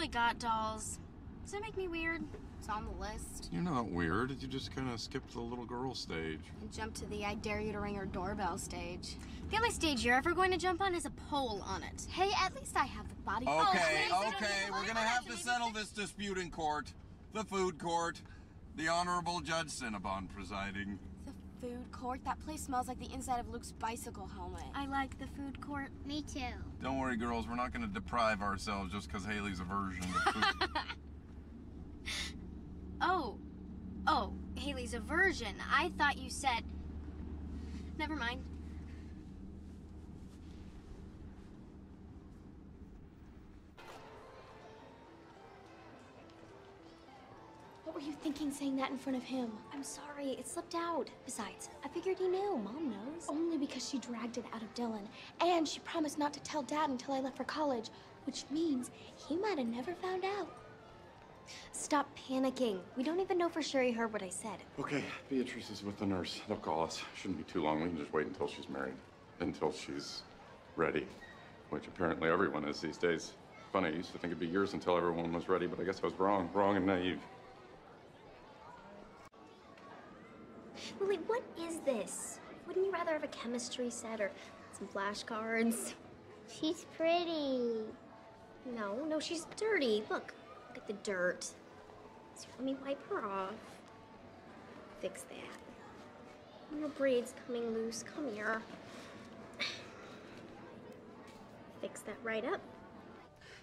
really got dolls. Does that make me weird? It's on the list. You're not weird. You just kind of skipped the little girl stage. And jumped to the I dare you to ring her doorbell stage. The only stage you're ever going to jump on is a pole on it. Hey, at least I have the body. Okay, okay, we're gonna have to settle this dispute in court. The food court. The Honorable Judge Cinnabon presiding. The food court? That place smells like the inside of Luke's bicycle helmet. I like the food court. Me too. Don't worry, girls. We're not gonna deprive ourselves just because Haley's aversion to food. Oh, Haley's aversion. I thought you said... Never mind. What were you thinking saying that in front of him? I'm sorry, it slipped out. Besides, I figured he knew. Mom knows. Only because she dragged it out of Dylan. And she promised not to tell Dad until I left for college, which means he might have never found out. Stop panicking. We don't even know for sure he heard what I said. Okay, Beatrice is with the nurse. They'll call us. Shouldn't be too long. We can just wait until she's married. Until she's ready. Which apparently everyone is these days. Funny, I used to think it'd be years until everyone was ready, but I guess I was wrong. Wrong and naive. Lily, what is this? Wouldn't you rather have a chemistry set or some flashcards? She's pretty. No, she's dirty. Look at the dirt. So let me wipe her off. Fix that. Her braid's coming loose. Come here. Fix that right up.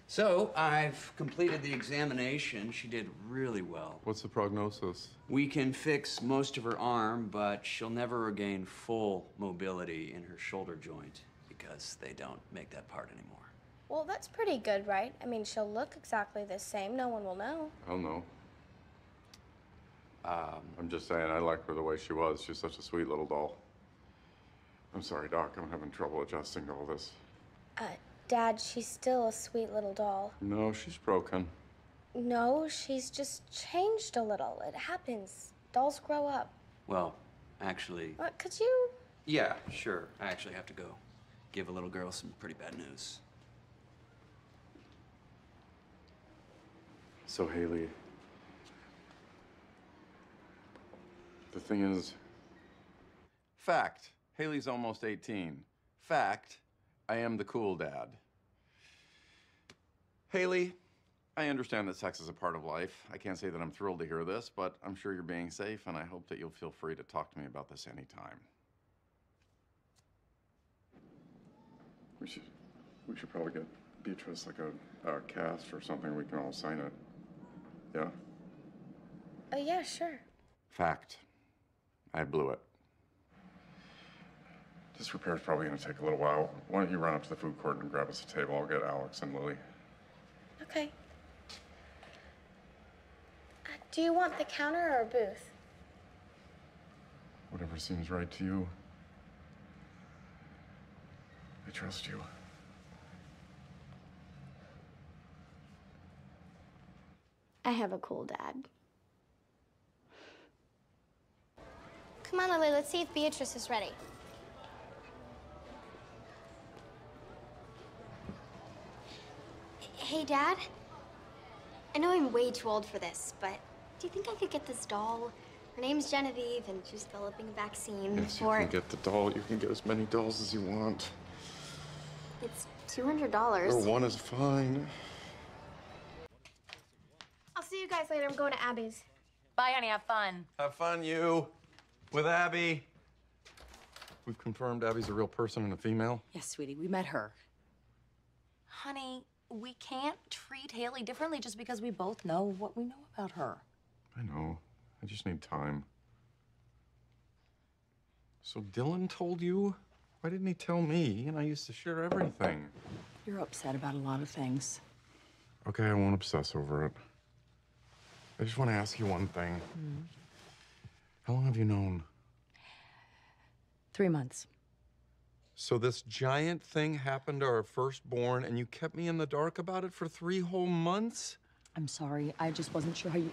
So I've completed the examination. She did really well. What's the prognosis? We can fix most of her arm, but she'll never regain full mobility in her shoulder joint because they don't make that part anymore. Well, that's pretty good, right? I mean, she'll look exactly the same. No one will know. I'll know. I'm just saying, I like her the way she was. She's such a sweet little doll. I'm sorry, Doc. I'm having trouble adjusting to all this. Dad, she's still a sweet little doll. No, she's broken. No, she's just changed a little. It happens. Dolls grow up. Well, actually... What, could you...? Yeah, sure. I actually have to go give a little girl some pretty bad news. So, Haley, the thing is, fact, Haley's almost 18. Fact, I am the cool dad. Haley, I understand that sex is a part of life. I can't say that I'm thrilled to hear this, but I'm sure you're being safe, and I hope that you'll feel free to talk to me about this anytime. We should probably get Beatrice like a cast or something. We can all sign it. Yeah? Yeah, sure. Fact. I blew it. This repair's probably gonna take a little while. Why don't you run up to the food court and grab us a table? I'll get Alex and Lily. Okay. Do you want the counter or a booth? Whatever seems right to you. I trust you. I have a cool dad. Come on, Lily, let's see if Beatrice is ready. Hey, Dad. I know I'm way too old for this, but do you think I could get this doll? Her name's Genevieve, and she's developing a vaccine. Yes, you can get the doll. You can get as many dolls as you want. It's $200. Or one is fine. See you guys later. I'm going to Abby's. Bye, honey. Have fun. Have fun, you. With Abby. We've confirmed Abby's a real person and a female. Yes, sweetie. We met her. Honey, we can't treat Haley differently just because we both know what we know about her. I know. I just need time. So Dylan told you? Why didn't he tell me? He and I used to share everything. You're upset about a lot of things. Okay, I won't obsess over it. I just want to ask you one thing. Mm-hmm. How long have you known? 3 months. So this giant thing happened to our firstborn, and you kept me in the dark about it for 3 whole months? I'm sorry. I just wasn't sure how you...